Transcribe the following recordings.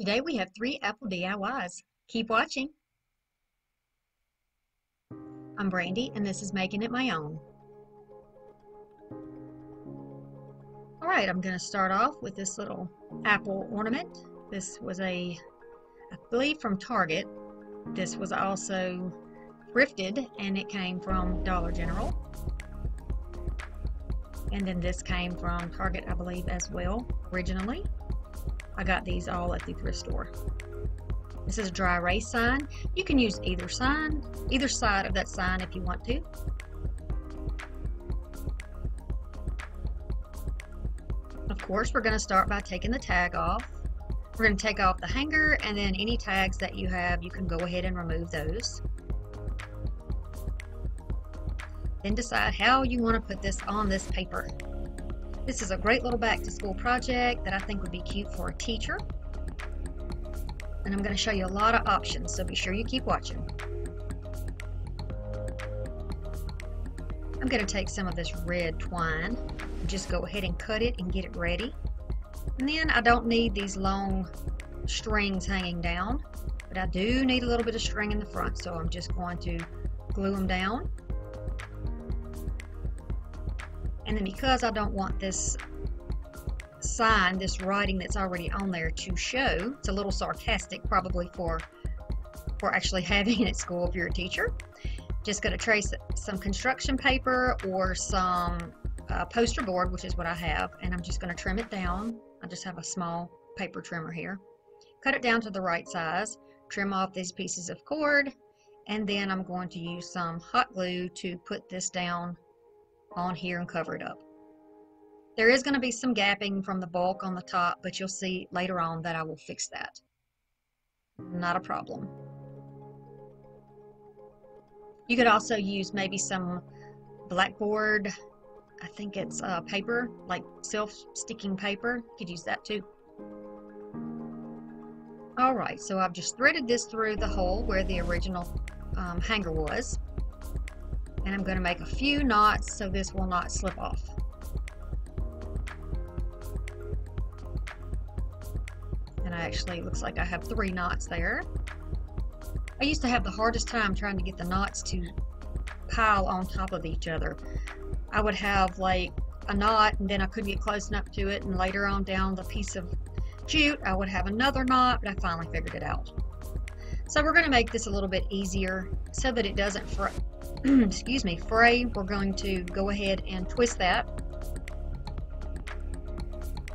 Today we have 3 Apple DIYs. Keep watching. I'm Brandy and this is Making It My Own. Alright, I'm going to start off with this little apple ornament. This was I believe from Target. This was also thrifted and it came from Dollar General. And then this came from Target, I believe, as well, originally. I got these all at the thrift store. This is a dry erase sign. You can use either side of that sign if you want to. Of course, we're going to start by taking the tag off. We're going to take off the hanger, and then any tags that you have, you can go ahead and remove those. Then decide how you want to put this on this paper. This is a great little back to school project that I think would be cute for a teacher. And I'm going to show you a lot of options, so be sure you keep watching. I'm going to take some of this red twine and just go ahead and cut it and get it ready. And then I don't need these long strings hanging down, but I do need a little bit of string in the front, so I'm just going to glue them down. And then because I don't want this sign, this writing that's already on there to show, it's a little sarcastic probably for actually having it at school if you're a teacher. Just going to trace some construction paper or some poster board, which is what I have, and I'm just going to trim it down. I just have a small paper trimmer here. Cut it down to the right size, trim off these pieces of cord, and then I'm going to use some hot glue to put this down on here and cover it up. There is going to be some gapping from the bulk on the top, but you'll see later on that I will fix that. Not a problem. You could also use maybe some blackboard, I think it's paper, like self-sticking paper. You could use that too. Alright, so I've just threaded this through the hole where the original hanger was. And I'm going to make a few knots so this will not slip off. And I actually, it looks like I have 3 knots there. I used to have the hardest time trying to get the knots to pile on top of each other. I would have like a knot and then I couldn't get close enough to it, and later on down the piece of jute I would have another knot, but I finally figured it out. So we're going to make this a little bit easier so that it doesn't excuse me, fray. We're going to go ahead and twist that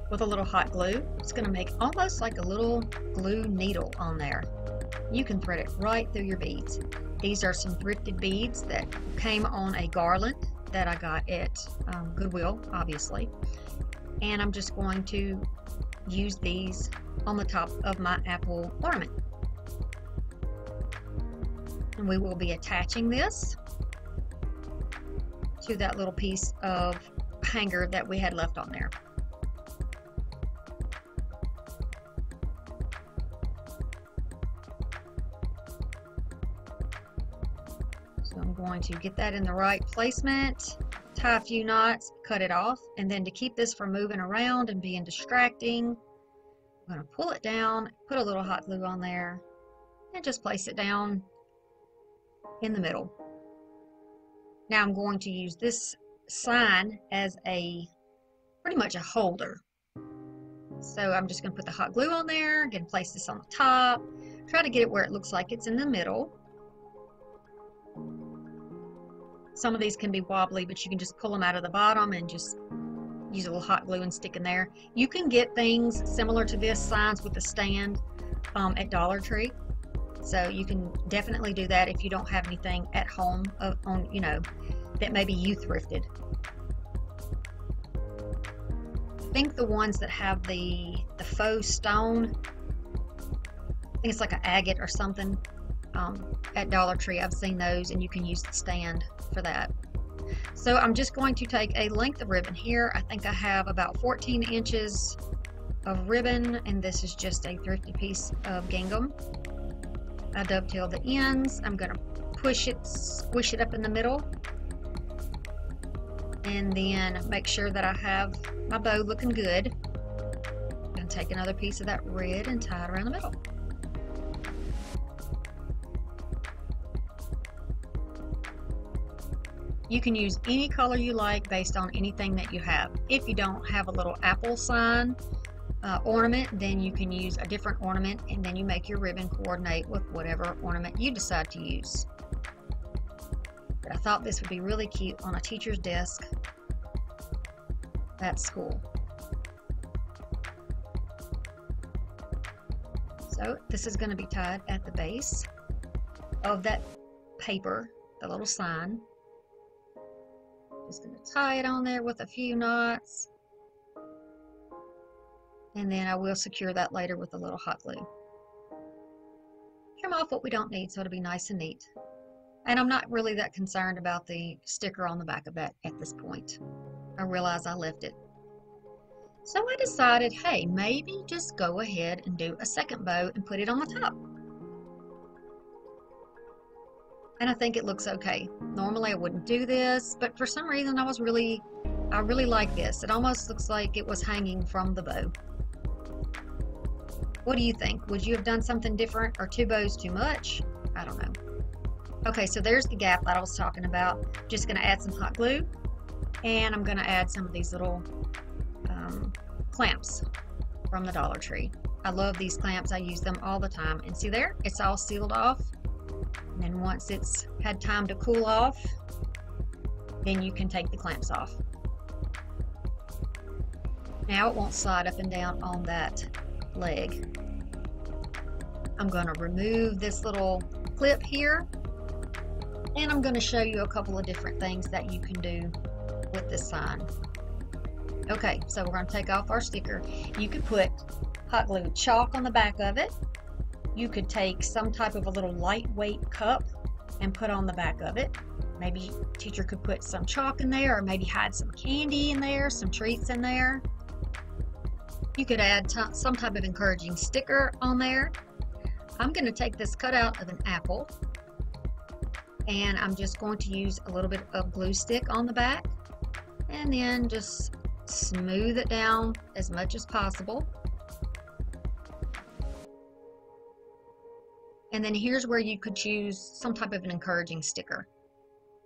with a little hot glue. It's going to make almost like a little glue needle on there. You can thread it right through your beads. These are some thrifted beads that came on a garland that I got at Goodwill, obviously. And I'm just going to use these on the top of my apple ornament. And we will be attaching this to that little piece of hanger that we had left on there. So I'm going to get that in the right placement, tie a few knots, cut it off, and then to keep this from moving around and being distracting, I'm going to pull it down, put a little hot glue on there, and just place it down in the middle. Now I'm going to use this sign as pretty much a holder. So I'm just going to put the hot glue on there, again place this on the top, try to get it where it looks like it's in the middle. Some of these can be wobbly, but you can just pull them out of the bottom and just use a little hot glue and stick in there. You can get things similar to this, signs with a stand at Dollar Tree. So you can definitely do that if you don't have anything at home that maybe you thrifted. I think the ones that have the faux stone, I think it's like an agate or something, at Dollar Tree. I've seen those, and you can use the stand for that. So I'm just going to take a length of ribbon here. I think I have about 14 inches of ribbon, and this is just a thrifted piece of gingham. I dovetail the ends. I'm going to push it, squish it up in the middle, and then make sure that I have my bow looking good. I'm going to take another piece of that red and tie it around the middle. You can use any color you like based on anything that you have. If you don't have a little apple sign ornament, then you can use a different ornament, and then you make your ribbon coordinate with whatever ornament you decide to use. But I thought this would be really cute on a teacher's desk at school. So this is going to be tied at the base of that paper, the little sign. Just going to tie it on there with a few knots, and then I will secure that later with a little hot glue. Trim off what we don't need so it'll be nice and neat. And I'm not really that concerned about the sticker on the back of that at this point. I realize I left it. So I decided, hey, maybe just go ahead and do a second bow and put it on the top. And I think it looks okay. Normally I wouldn't do this, but for some reason I really like this. It almost looks like it was hanging from the bow. What do you think? Would you have done something different, or two bows too much? I don't know. Okay, so there's the gap that I was talking about. Just gonna add some hot glue, and I'm gonna add some of these little clamps from the Dollar Tree. I love these clamps, I use them all the time. And see there, it's all sealed off. And then once it's had time to cool off, then you can take the clamps off. Now it won't slide up and down on that leg. I'm going to remove this little clip here, and I'm going to show you a couple of different things that you can do with this sign. Okay, so we're going to take off our sticker. You could put hot glue chalk on the back of it. You could take some type of a little lightweight cup and put on the back of it. Maybe teacher could put some chalk in there, or maybe hide some candy in there, some treats in there. You could add some type of encouraging sticker on there. I'm going to take this cutout of an apple, and I'm just going to use a little bit of glue stick on the back, and then just smooth it down as much as possible. And then here's where you could choose some type of an encouraging sticker.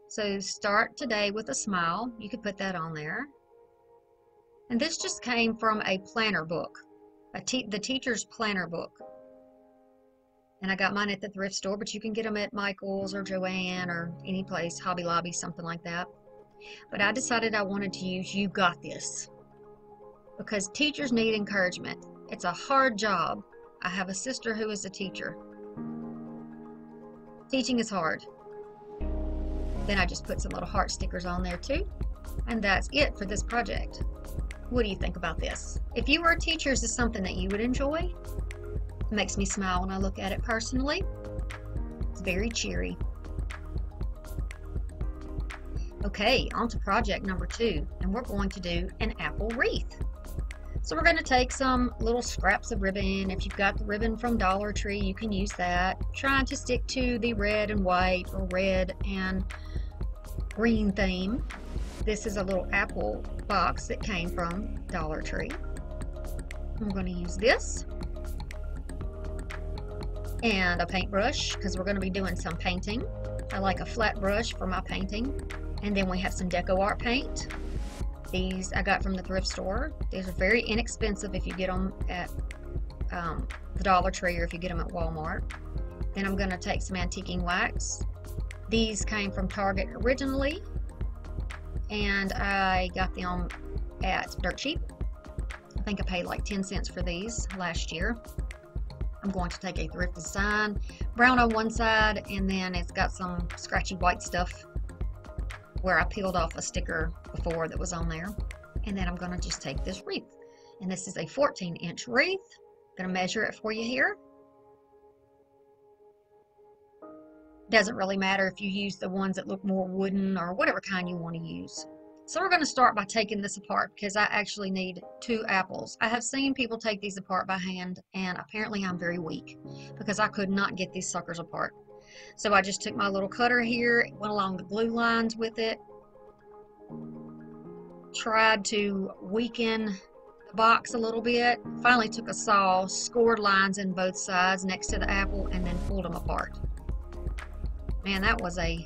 So start today with a smile. You could put that on there. And this just came from a planner book, the teacher's planner book. And I got mine at the thrift store, but you can get them at Michael's or Joanne or any place, Hobby Lobby, something like that. But I decided I wanted to use "You Got This" because teachers need encouragement. It's a hard job. I have a sister who is a teacher. Teaching is hard. Then I just put some little heart stickers on there too. And that's it for this project. What do you think about this? If you were a teacher, is this something that you would enjoy? It makes me smile when I look at it personally. It's very cheery. Okay, on to project number 2, and we're going to do an apple wreath. So we're going to take some little scraps of ribbon. If you've got the ribbon from Dollar Tree, you can use that. Trying to stick to the red and white, or red and green theme. This is a little apple box that came from Dollar Tree. I'm going to use this and a paintbrush because we're going to be doing some painting. I like a flat brush for my painting. And then we have some DecoArt paint. These I got from the thrift store. These are very inexpensive if you get them at the Dollar Tree, or if you get them at Walmart. Then I'm going to take some antiquing wax. These came from Target originally, and I got them at Dirt Cheap. I think I paid like 10 cents for these last year. I'm going to take a thrifted sign, brown on one side, and then it's got some scratchy white stuff where I peeled off a sticker before that was on there. And then I'm gonna just take this wreath. And this is a 14-inch wreath. I'm gonna measure it for you here. Doesn't really matter if you use the ones that look more wooden or whatever kind you wanna use. So we're gonna start by taking this apart because I actually need 2 apples. I have seen people take these apart by hand, and apparently I'm very weak because I could not get these suckers apart. So I just took my little cutter here, went along the glue lines with it, tried to weaken the box a little bit, finally took a saw, scored lines in both sides next to the apple, and then pulled them apart. Man, that was a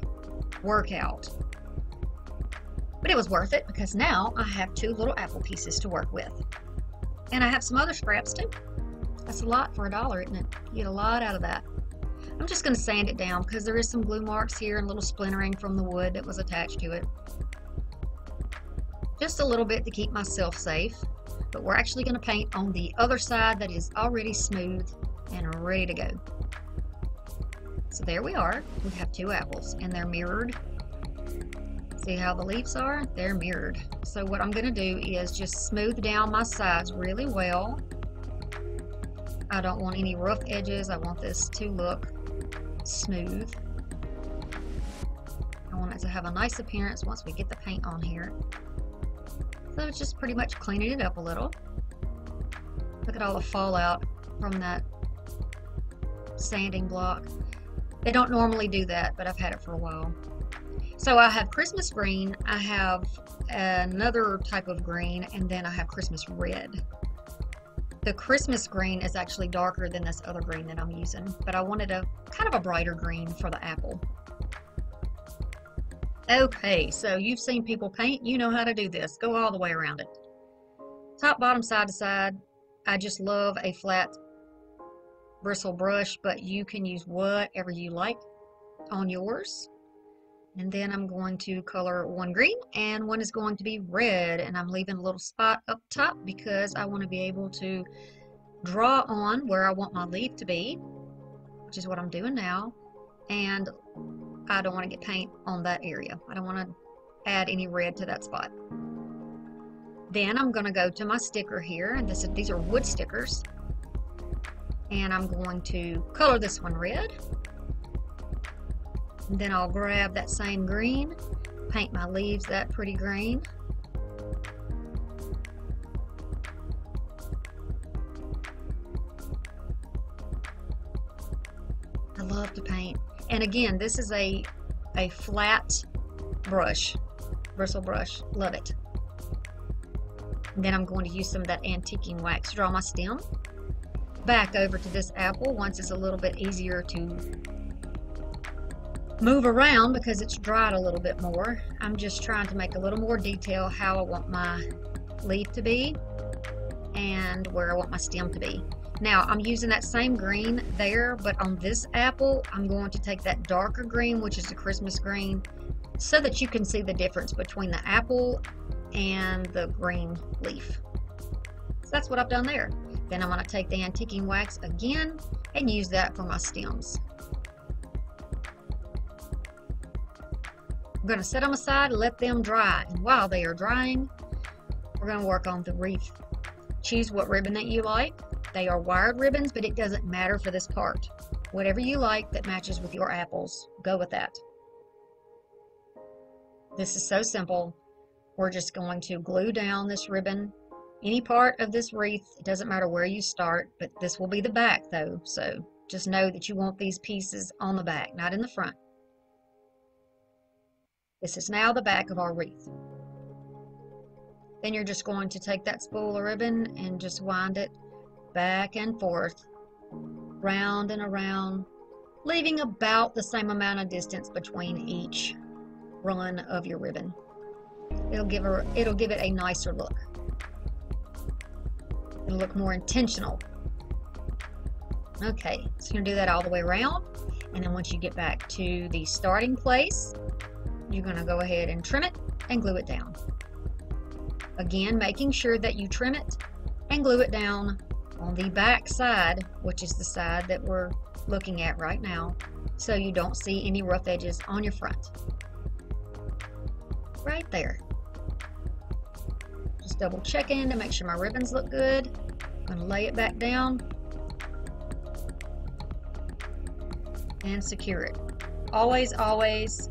workout. But it was worth it because now I have two little apple pieces to work with. And I have some other scraps too. That's a lot for $1, isn't it? You get a lot out of that. I'm just going to sand it down because there is some glue marks here and a little splintering from the wood that was attached to it. Just a little bit to keep myself safe. But we're actually going to paint on the other side that is already smooth and ready to go. So there we are. We have two apples and they're mirrored. See how the leaves are? They're mirrored. So what I'm going to do is just smooth down my sides really well. I don't want any rough edges. I want this to look smooth. I want it to have a nice appearance once we get the paint on here. So it's just pretty much cleaning it up a little. Look at all the fallout from that sanding block. They don't normally do that, but I've had it for a while. So I have Christmas green, I have another type of green, and then I have Christmas red. The Christmas green is actually darker than this other green that I'm using, but I wanted a kind of a brighter green for the apple. Okay, so you've seen people paint, you know how to do this. Go all the way around it. Top, bottom, side to side. I just love a flat bristle brush, but you can use whatever you like on yours. And then I'm going to color one green and one is going to be red, and I'm leaving a little spot up top because I want to be able to draw on where I want my leaf to be, which is what I'm doing now. And I don't want to get paint on that area. I don't want to add any red to that spot. Then I'm going to go to my sticker here, and these are wood stickers, and I'm going to color this one red. And then I'll grab that same green, paint my leaves that pretty green. I love to paint. And again, this is a flat brush, bristle brush. Love it. And then I'm going to use some of that antiquing wax to draw my stem. Back over to this apple once it's a little bit easier to move around because it's dried a little bit more. I'm just trying to make a little more detail how I want my leaf to be and where I want my stem to be. Now I'm using that same green there, but on this apple I'm going to take that darker green, which is the Christmas green, so that you can see the difference between the apple and the green leaf. So that's what I've done there. Then I'm going to take the antiquing wax again and use that for my stems. I'm going to set them aside and let them dry. And while they are drying, we're going to work on the wreath. Choose what ribbon that you like. They are wired ribbons, but it doesn't matter for this part. Whatever you like that matches with your apples, go with that. This is so simple. We're just going to glue down this ribbon. Any part of this wreath, it doesn't matter where you start, but this will be the back though. So just know that you want these pieces on the back, not in the front. This is now the back of our wreath. Then you're just going to take that spool of ribbon and just wind it back and forth, round and around, leaving about the same amount of distance between each run of your ribbon. It'll give it a nicer look. It'll look more intentional. Okay, so you're gonna do that all the way around, and then once you get back to the starting place, you're going to go ahead and trim it and glue it down. Again, making sure that you trim it and glue it down on the back side, which is the side that we're looking at right now, so you don't see any rough edges on your front. Right there. Just double checking to make sure my ribbons look good. I'm going to lay it back down and secure it. Always, always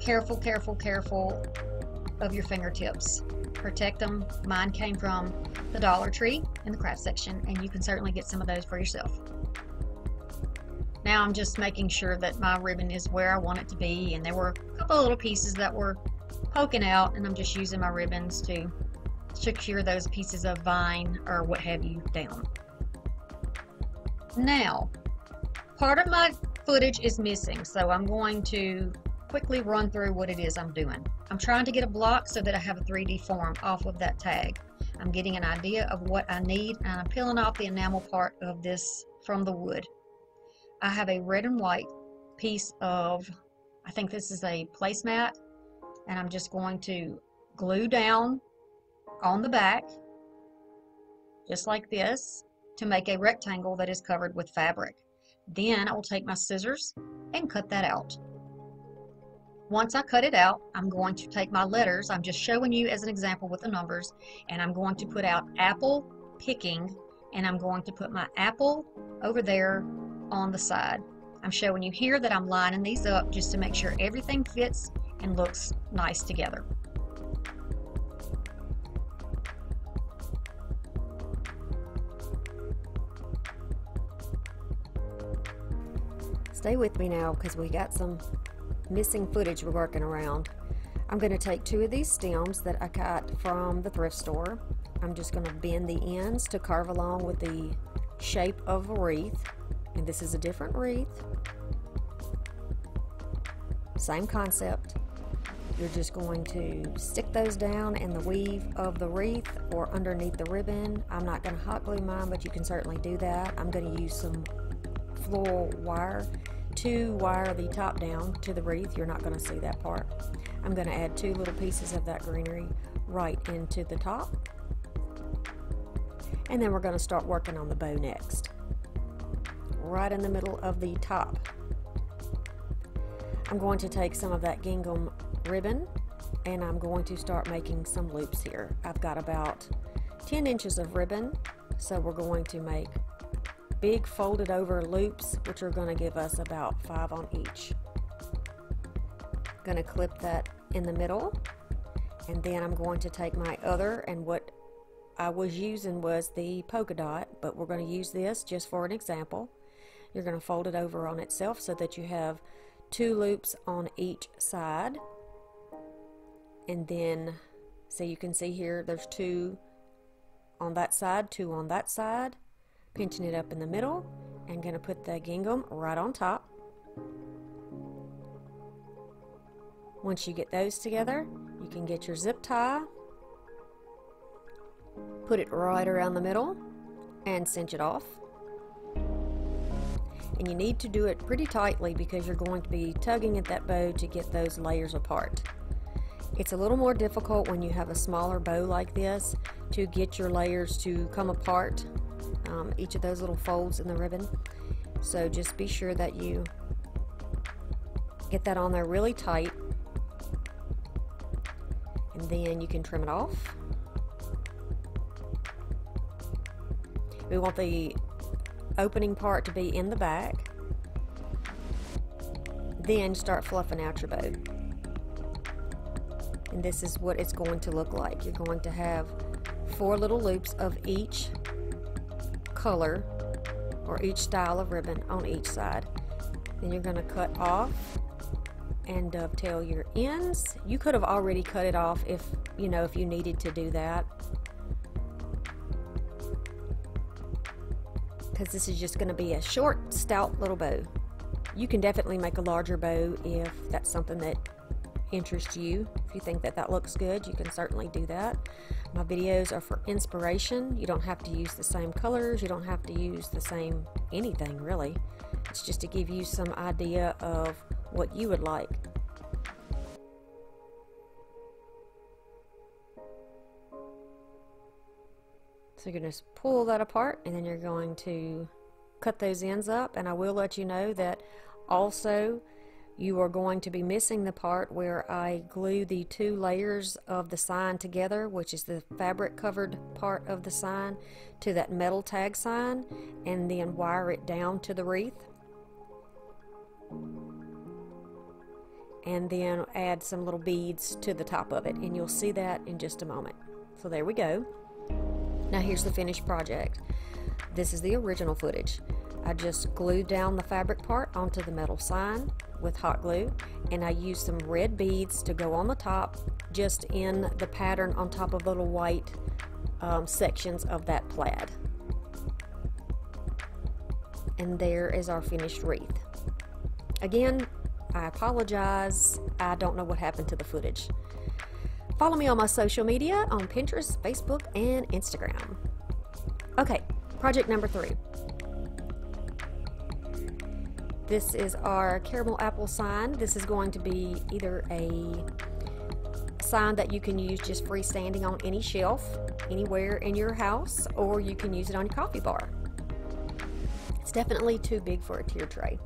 careful, careful, careful of your fingertips. Protect them. Mine came from the Dollar Tree in the craft section, and you can certainly get some of those for yourself. Now I'm just making sure that my ribbon is where I want it to be, and there were a couple of little pieces that were poking out, and I'm just using my ribbons to secure those pieces of vine or what have you down. Now, part of my footage is missing, so I'm going to quickly run through what it is I'm doing. I'm trying to get a block so that I have a 3D form off of that tag. I'm getting an idea of what I need, and I'm peeling off the enamel part of this from the wood. I have a red and white piece of, I think this is a placemat, and I'm just going to glue down on the back, just like this, to make a rectangle that is covered with fabric. Then I will take my scissors and cut that out. Once I cut it out, I'm going to take my letters, I'm just showing you as an example with the numbers, and I'm going to put out apple picking, and I'm going to put my apple over there on the side. I'm showing you here that I'm lining these up just to make sure everything fits and looks nice together. Stay with me now because we got some missing footage we're working around. I'm going to take two of these stems that I got from the thrift store. I'm just going to bend the ends to carve along with the shape of a wreath. And this is a different wreath. Same concept. You're just going to stick those down in the weave of the wreath or underneath the ribbon. I'm not going to hot glue mine, but you can certainly do that. I'm going to use some floral wire to wire the top down to the wreath. You're not going to see that part. I'm going to add two little pieces of that greenery right into the top, and then we're going to start working on the bow next, right in the middle of the top. I'm going to take some of that gingham ribbon and I'm going to start making some loops here. I've got about 10 inches of ribbon, so we're going to make big folded over loops, which are going to give us about 5 on each. I'm going to clip that in the middle, and then I'm going to take my other, and what I was using was the polka dot, but we're going to use this just for an example. You're going to fold it over on itself so that you have two loops on each side, and then so you can see here there's two on that side, two on that side. Pinching it up in the middle, and going to put the gingham right on top. Once you get those together, you can get your zip tie, put it right around the middle, and cinch it off. And you need to do it pretty tightly because you're going to be tugging at that bow to get those layers apart. It's a little more difficult when you have a smaller bow like this to get your layers to come apart. Each of those little folds in the ribbon, so just be sure that you get that on there really tight, and then you can trim it off. We want the opening part to be in the back, then start fluffing out your bow, and this is what it's going to look like. You're going to have 4 little loops of each color or each style of ribbon on each side. Then you're going to cut off and dovetail your ends. You could have already cut it off if you needed to do that, because this is just going to be a short, stout little bow. You can definitely make a larger bow if that's something that interests you. If you think that that looks good, you can certainly do that. My videos are for inspiration. You don't have to use the same colors, you don't have to use the same anything really. It's just to give you some idea of what you would like. So you're going to pull that apart, and then you're going to cut those ends up. And I will let you know that also you are going to be missing the part where I glue the two layers of the sign together, which is the fabric covered part of the sign, to that metal tag sign, and then wire it down to the wreath. And then add some little beads to the top of it, and you'll see that in just a moment. So there we go. Now here's the finished project. This is the original footage. I just glued down the fabric part onto the metal sign with hot glue, and I used some red beads to go on the top, just in the pattern on top of little white sections of that plaid. And there is our finished wreath. Again, I apologize, I don't know what happened to the footage. Follow me on my social media on Pinterest, Facebook, and Instagram. Okay, project number 3. This is our caramel apple sign. This is going to be either a sign that you can use just freestanding on any shelf, anywhere in your house, or you can use it on your coffee bar. It's definitely too big for a tier tray.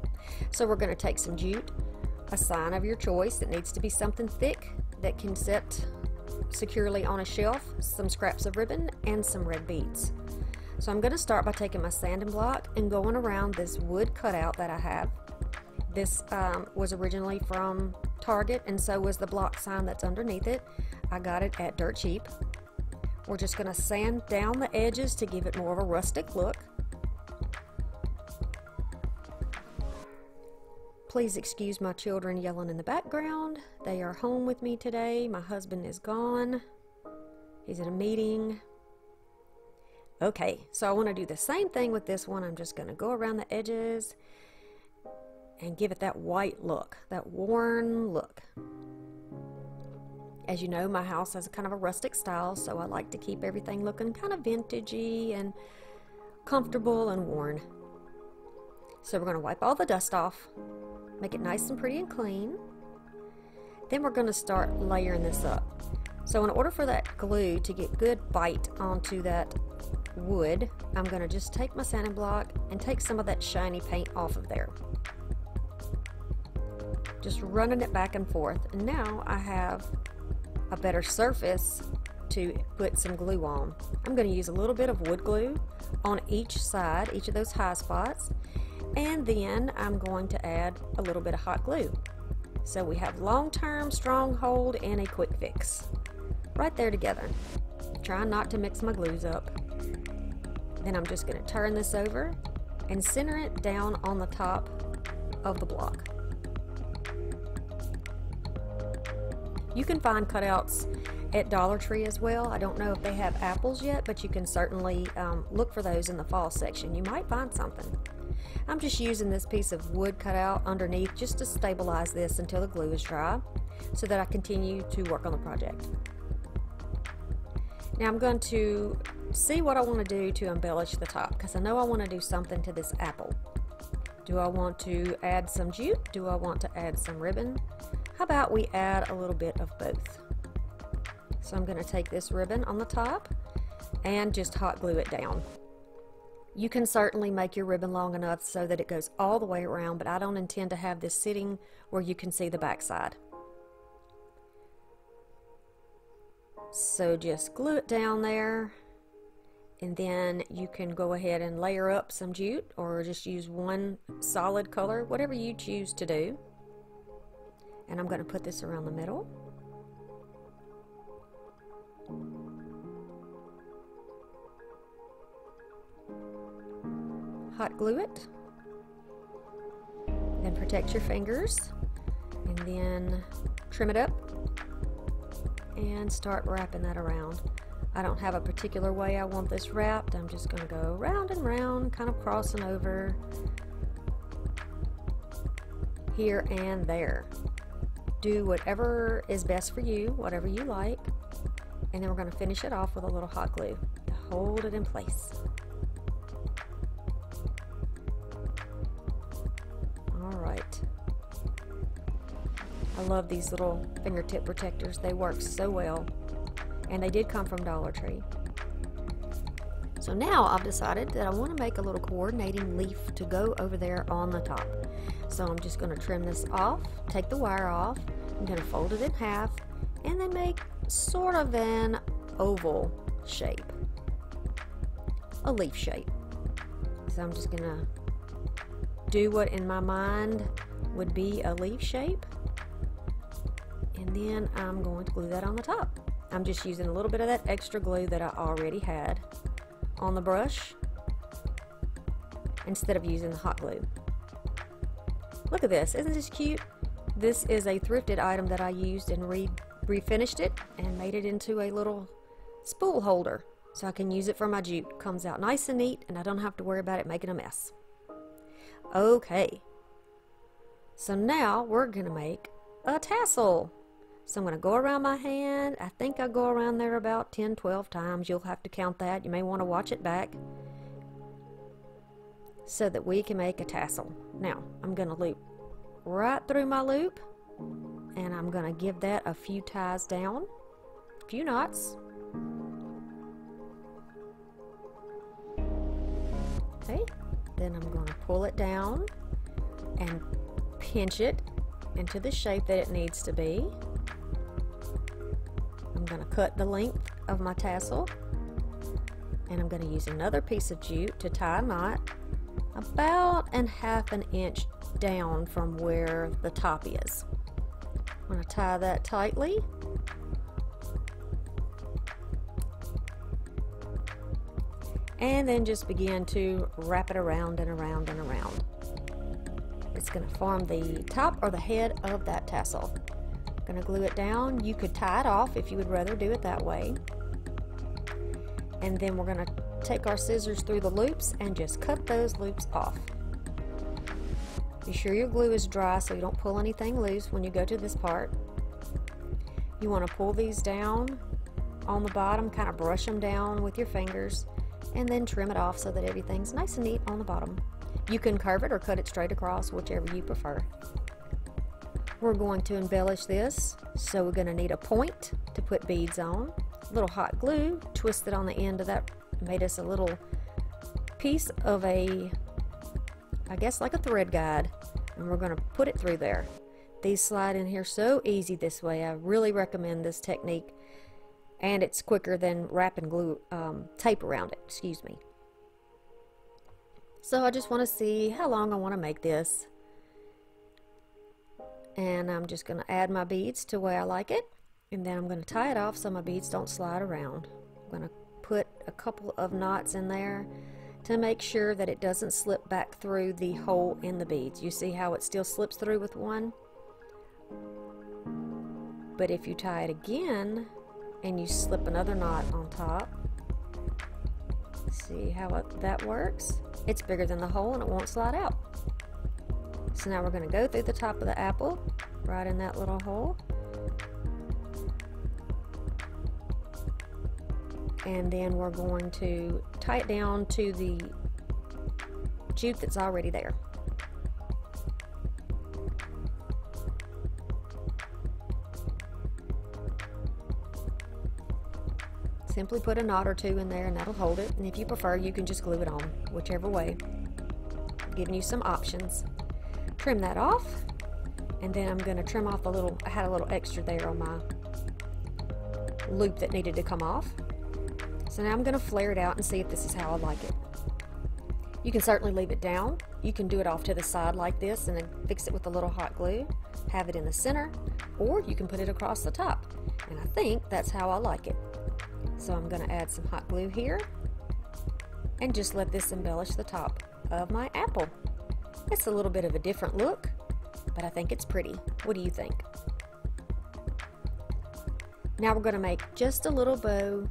So we're gonna take some jute, a sign of your choice. It needs to be something thick that can sit securely on a shelf, some scraps of ribbon, and some red beads. So I'm gonna start by taking my sanding block and going around this wood cutout that I have. This was originally from Target, and so was the block sign that's underneath it. I got it at Dirt Cheap. We're just gonna sand down the edges to give it more of a rustic look. Please excuse my children yelling in the background. They are home with me today. My husband is gone. He's at a meeting. Okay, so I want to do the same thing with this one. I'm just going to go around the edges and give it that white look, that worn look. As you know, my house has a kind of a rustic style, so I like to keep everything looking kind of vintagey and comfortable and worn. So we're going to wipe all the dust off. Make it nice and pretty and clean. Then we're gonna start layering this up. So in order for that glue to get good bite onto that wood, I'm gonna just take my sanding block and take some of that shiny paint off of there. Just running it back and forth. And now I have a better surface to put some glue on. I'm gonna use a little bit of wood glue on each side, each of those high spots. And then I'm going to add a little bit of hot glue. So we have long-term, stronghold, and a quick fix. Right there together. Trying not to mix my glues up. Then I'm just gonna turn this over and center it down on the top of the block. You can find cutouts at Dollar Tree as well. I don't know if they have apples yet, but you can certainly look for those in the fall section. You might find something. I'm just using this piece of wood cutout underneath just to stabilize this until the glue is dry so that I continue to work on the project. Now I'm going to see what I want to do to embellish the top, because I know I want to do something to this apple. Do I want to add some jute? Do I want to add some ribbon? How about we add a little bit of both? So I'm going to take this ribbon on the top and just hot glue it down. You can certainly make your ribbon long enough so that it goes all the way around, but I don't intend to have this sitting where you can see the backside. So just glue it down there, and then you can go ahead and layer up some jute or just use one solid color, whatever you choose to do. And I'm going to put this around the middle. Hot glue it, then protect your fingers, and then trim it up and start wrapping that around. I don't have a particular way I want this wrapped. I'm just going to go round and round, kind of crossing over here and there. Do whatever is best for you, whatever you like, and then we're going to finish it off with a little hot glue to hold it in place. I love these little fingertip protectors. They work so well, and they did come from Dollar Tree. So now I've decided that I want to make a little coordinating leaf to go over there on the top. So I'm just going to trim this off, take the wire off, I'm going to fold it in half, and then make sort of an oval shape, a leaf shape. So I'm just going to do what in my mind would be a leaf shape. And then I'm going to glue that on the top. I'm just using a little bit of that extra glue that I already had on the brush. instead of using the hot glue. Look at this, isn't this cute? This is a thrifted item that I used and refinished it and made it into a little spool holder so I can use it for my jute. Comes out nice and neat and I don't have to worry about it making a mess. Okay, so now we're gonna make a tassel. So I'm going to go around my hand. I think I go around there about 10-12 times. You'll have to count that. You may want to watch it back so that we can make a tassel. Now I'm going to loop right through my loop and I'm going to give that a few ties down, a few knots. Okay, then I'm going to pull it down and pinch it into the shape that it needs to be. I'm going to cut the length of my tassel and I'm going to use another piece of jute to tie a knot about ½ inch down from where the top is. I'm going to tie that tightly. And then just begin to wrap it around and around and around. It's going to form the top or the head of that tassel. I'm going to glue it down. You could tie it off if you would rather do it that way. And then we're going to take our scissors through the loops and just cut those loops off. Be sure your glue is dry so you don't pull anything loose when you go to this part. You want to pull these down on the bottom, kind of brush them down with your fingers, and then trim it off so that everything's nice and neat on the bottom. You can curve it or cut it straight across, whichever you prefer. We're going to embellish this, so we're going to need a point to put beads on. A little hot glue, twist it on the end of that, made us a little piece of a, I guess like a thread guide, and we're going to put it through there. These slide in here so easy this way. I really recommend this technique, and it's quicker than wrapping glue, tape around it, excuse me. So I just want to see how long I want to make this. And I'm just going to add my beads to the way I like it. And then I'm going to tie it off so my beads don't slide around. I'm going to put a couple of knots in there to make sure that it doesn't slip back through the hole in the beads. You see how it still slips through with one? But if you tie it again and you slip another knot on top, see how that works? It's bigger than the hole and it won't slide out. So now we're going to go through the top of the apple, right in that little hole. And then we're going to tie it down to the jute that's already there. Simply put a knot or two in there and that'll hold it, and if you prefer you can just glue it on, whichever way. I'm giving you some options. Trim that off, and then I'm going to trim off a little, I had a little extra there on my loop that needed to come off. So now I'm going to flare it out and see if this is how I like it. You can certainly leave it down. You can do it off to the side like this and then fix it with a little hot glue, have it in the center, or you can put it across the top, and I think that's how I like it. So I'm going to add some hot glue here and just let this embellish the top of my apple. It's a little bit of a different look, but I think it's pretty. What do you think? Now we're going to make just a little bow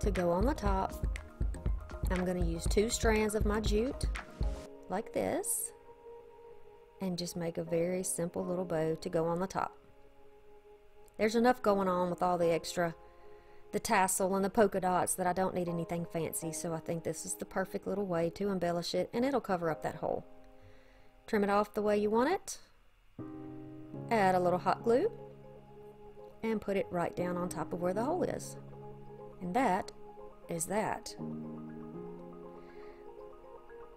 to go on the top. I'm going to use 2 strands of my jute like this and just make a very simple little bow to go on the top. There's enough going on with all the extra, the tassel and the polka dots, that I don't need anything fancy, so I think this is the perfect little way to embellish it, and it'll cover up that hole. Trim it off the way you want it, add a little hot glue, and put it right down on top of where the hole is. And that is that.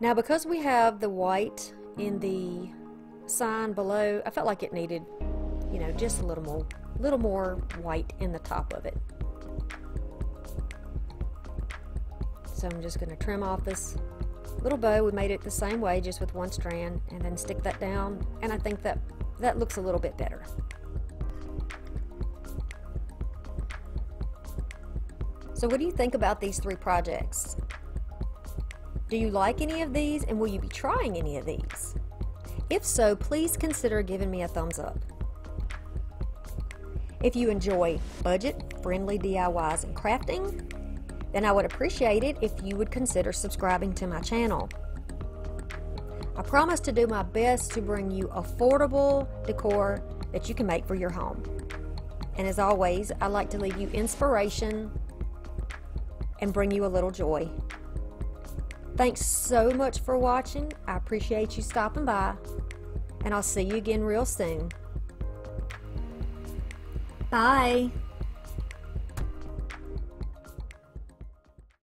Now because we have the white in the sign below, I felt like it needed, you know, just a little more white in the top of it. So I'm just going to trim off this little bow. We made it the same way, just with 1 strand, and then stick that down, and I think that looks a little bit better. So what do you think about these 3 projects? Do you like any of these, and will you be trying any of these? If so, please consider giving me a thumbs up. If you enjoy budget-friendly DIYs and crafting, then I would appreciate it if you would consider subscribing to my channel. I promise to do my best to bring you affordable decor that you can make for your home. And as always, I like to leave you inspiration and bring you a little joy. Thanks so much for watching. I appreciate you stopping by, and I'll see you again real soon. Bye.